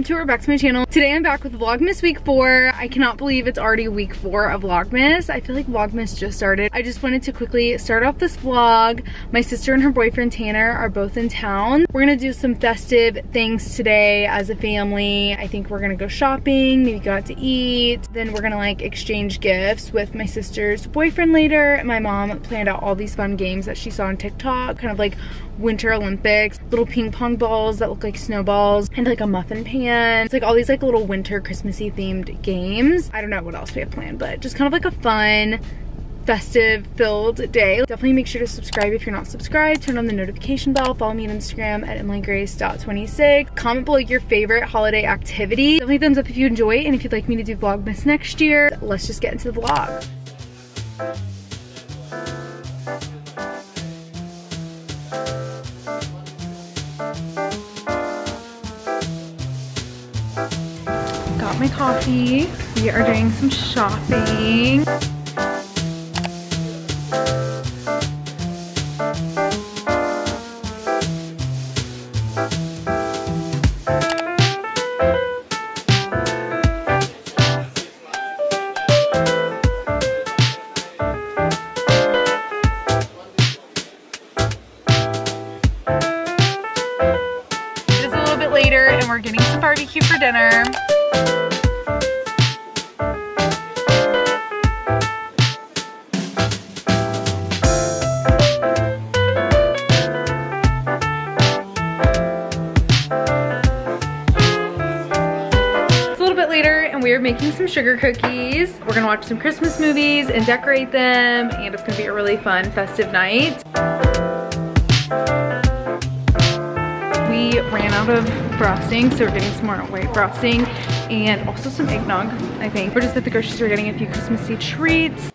welcome to or back to my channel. Today I'm back with Vlogmas week 4. I cannot believe it's already week 4 of Vlogmas. I feel like Vlogmas just started. I just wanted to quickly start off this vlog. My sister and her boyfriend Tanner are both in town. We're gonna do some festive things today as a family. I think we're gonna go shopping, maybe go out to eat. Then we're gonna like exchange gifts with my sister's boyfriend later. My mom planned out all these fun games that she saw on TikTok, kind of like Winter Olympics, little ping pong balls that look like snowballs, and like a muffin pan. It's like all these like little winter Christmassy themed games. I don't know what else we have planned, but just kind of like a fun festive filled day. Definitely make sure to subscribe if you're not subscribed. Turn on the notification bell. Follow me on Instagram at emilygrace.26. Comment below your favorite holiday activity. Definitely thumbs up if you enjoy it, and if you'd like me to do Vlogmas next year. Let's just get into the vlog. My coffee. We are doing some shopping. It is a little bit later and we're getting some barbecue for dinner. Making some sugar cookies. We're gonna watch some Christmas movies and decorate them, and it's gonna be a really fun festive night. We ran out of frosting, so we're getting some more white frosting and also some eggnog, I think. We're just at the grocery store getting a few Christmassy treats.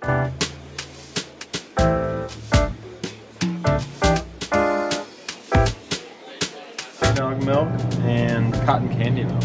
Eggnog milk and cotton candy milk.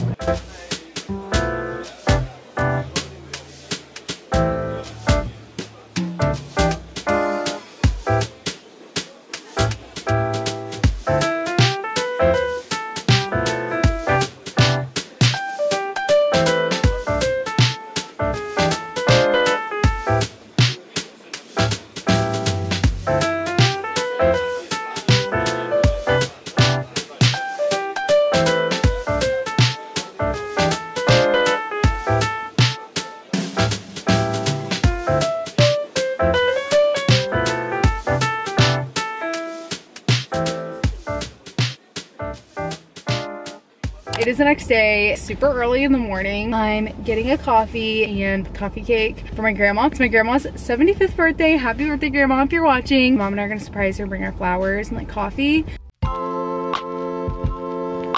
It is the next day, super early in the morning. I'm getting a coffee and coffee cake for my grandma. It's my grandma's 75th birthday. Happy birthday, Grandma, if you're watching. Mom and I are gonna surprise her, bring her flowers and like coffee.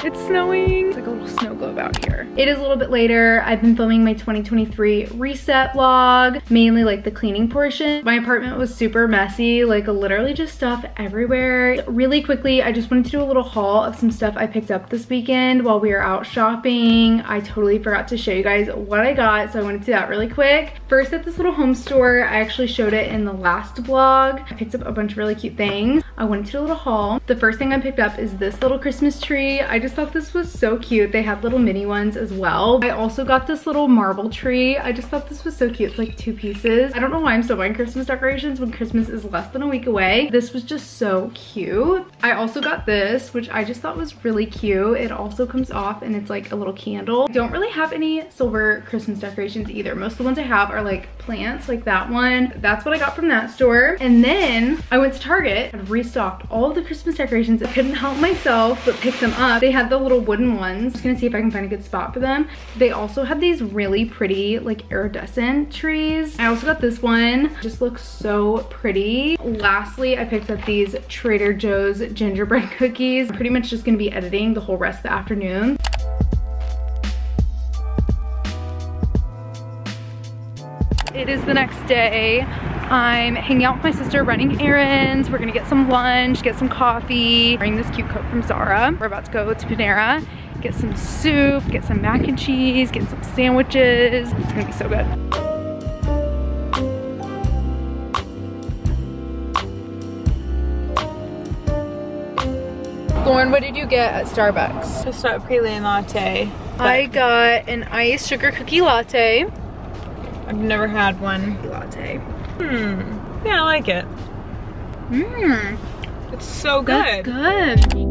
It's snowing. It's like a little snow globe out here. It is a little bit later. I've been filming my 2023 reset vlog, mainly like the cleaning portion. My apartment was super messy, like literally just stuff everywhere. Really quickly, I just wanted to do a little haul of some stuff I picked up this weekend while we were out shopping. I totally forgot to show you guys what I got, so I wanted to do that really quick. First, at this little home store, I actually showed it in the last vlog. I picked up a bunch of really cute things. I wanted to do a little haul. The first thing I picked up is this little Christmas tree. I just thought this was so cute. They had little mini ones as well. I also got this little marble tree. I just thought this was so cute. It's like 2 pieces. I don't know why I'm still buying Christmas decorations when Christmas is less than a week away. This was just so cute. I also got this, which I just thought was really cute. It also comes off and it's like a little candle. I don't really have any silver Christmas decorations either. Most of the ones I have are like plants, like that one. That's what I got from that store. And then I went to Target and restocked all the Christmas decorations. I couldn't help myself but pick them up. They had the little wooden ones. I'm gonna see if I can find a good spot for them. They also had these really pretty like iridescent trees. I also got this one. Just looks so pretty. Lastly, I picked up these Trader Joe's gingerbread cookies. I'm pretty much just gonna be editing the whole rest of the afternoon. It is the next day. I'm hanging out with my sister, running errands. We're gonna get some lunch, get some coffee. I'm wearing this cute coat from Zara. We're about to go to Panera, get some soup, get some mac and cheese, get some sandwiches. It's gonna be so good. Lauren, what did you get at Starbucks? Just got a pre-latte. I got an iced sugar cookie latte. I've never had one. Latte. Yeah, I like it. It's so good. That's good.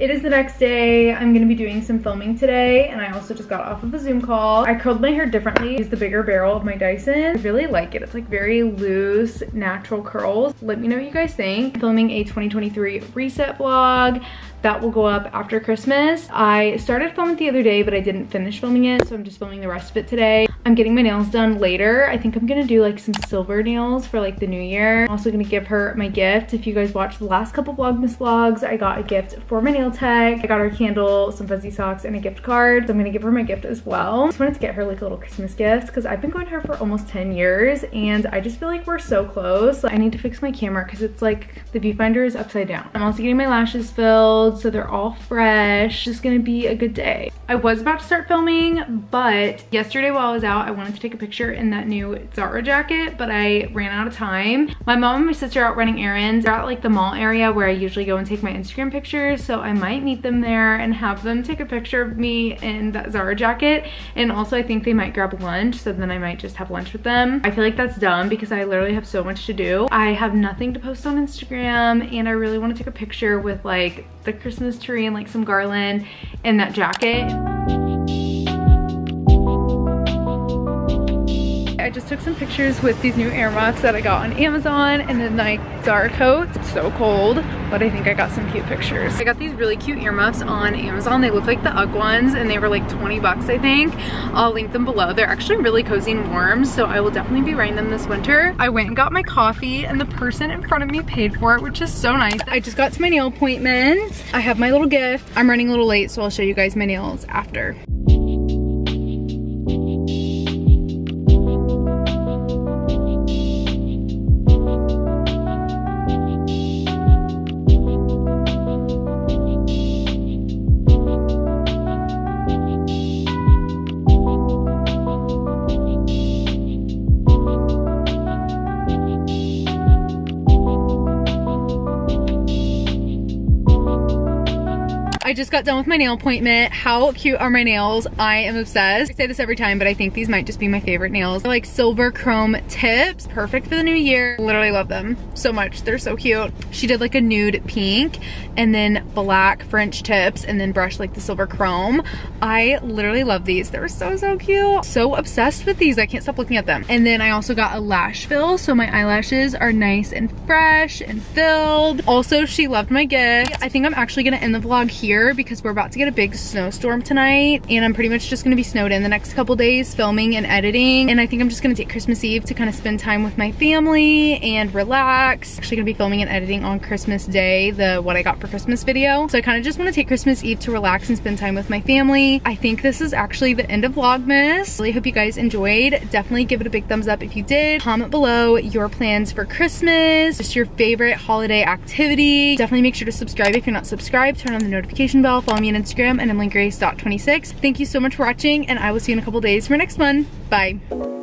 It is the next day. I'm gonna be doing some filming today, and I also just got off of a Zoom call. I curled my hair differently. I used the bigger barrel of my Dyson. I really like it. It's like very loose, natural curls. Let me know what you guys think. I'm filming a 2023 reset vlog that will go up after Christmas. I started filming the other day, but I didn't finish filming it, so I'm just filming the rest of it today. I'm getting my nails done later. I think I'm gonna do like some silver nails for like the new year. I'm also gonna give her my gift. If you guys watched the last couple Vlogmas vlogs, I got a gift for my nail tech. I got her candle, some fuzzy socks, and a gift card. So I'm gonna give her my gift as well. I just wanted to get her like a little Christmas gift because I've been going to her for almost 10 years and I just feel like we're so close. Like, I need to fix my camera because it's like the viewfinder is upside down. I'm also getting my lashes filled so they're all fresh. Just gonna be a good day. I was about to start filming, but yesterday while I was out, I wanted to take a picture in that new Zara jacket, but I ran out of time. My mom and my sister are out running errands. They're at like the mall area where I usually go and take my Instagram pictures, so I might meet them there and have them take a picture of me in that Zara jacket. And also I think they might grab lunch, so then I might just have lunch with them. I feel like that's dumb because I literally have so much to do. I have nothing to post on Instagram, and I really want to take a picture with like the Christmas tree and like some garland and that jacket. I just took some pictures with these new Airmuffs that I got on Amazon, and then like Zara coats. It's so cold, but I think I got some cute pictures. I got these really cute earmuffs on Amazon. They look like the UGG ones, and they were like 20 bucks, I think. I'll link them below. They're actually really cozy and warm, so I will definitely be wearing them this winter. I went and got my coffee, and the person in front of me paid for it, which is so nice. I just got to my nail appointment. I have my little gift. I'm running a little late, so I'll show you guys my nails after. I just got done with my nail appointment. How cute are my nails? I am obsessed. I say this every time, but I think these might just be my favorite nails. They're like silver chrome tips, perfect for the new year. Literally love them so much. They're so cute. She did like a nude pink and then black French tips and then brushed like the silver chrome. I literally love these. They're so, so cute. So obsessed with these. I can't stop looking at them. And then I also got a lash fill, so my eyelashes are nice and fresh and filled. Also, she loved my gift. I think I'm actually gonna end the vlog here because we're about to get a big snowstorm tonight, and I'm pretty much just gonna be snowed in the next couple days filming and editing. And I think I'm just gonna take Christmas Eve to kind of spend time with my family and relax. Actually gonna be filming and editing on Christmas Day, the what I got for Christmas video. So I kind of just want to take Christmas Eve to relax and spend time with my family. I think this is actually the end of Vlogmas. Really hope you guys enjoyed. Definitely give it a big thumbs up if you did. Comment below your plans for Christmas, just your favorite holiday activity. Definitely make sure to subscribe if you're not subscribed. Turn on the notification bell, follow me on Instagram and emilygrace.26. Thank you so much for watching, and I will see you in a couple days for my next one. Bye.